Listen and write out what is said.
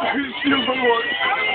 the peace of the Lord.